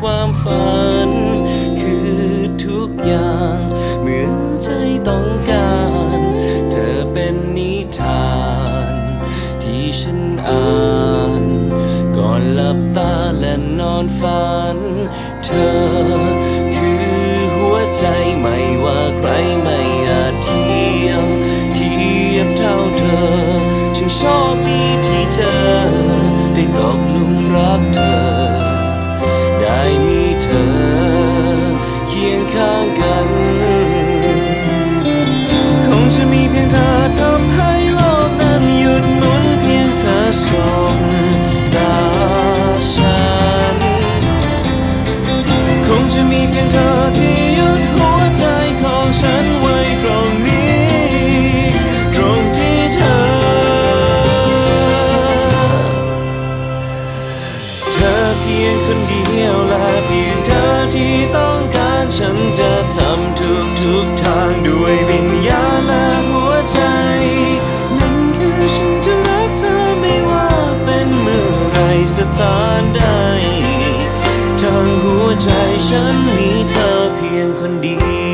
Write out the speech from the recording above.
ความฝันคือทุกอย่างเหมือนใจต้องการเธอเป็นนิทานที่ฉันอ่านก่อนหลับตาและนอนฝันเธอคือหัวใจไม่ว่าใครไม่อาจเทียบเท่าเธอฉันโชคดีที่เจอได้ตกหลุมรักเธอได้มีเธอเคียงข้างกันคงจะมีเพียงเธอทำให้โลกนั้นหยุดหมุนเพียงเธอส่งตาฉันคงจะมีเพียงเธอที่หยุดหัวใจของฉันไว้ตรงนี้และเพียงเธอที่ต้องการฉันจะทำทุกทางด้วยวิญญาณและหัวใจนั่นคือฉันจะรักเธอไม่ว่าเป็นเมื่อไรสถานใดทั้งหัวใจฉันมีเธอเพียงคนเดียว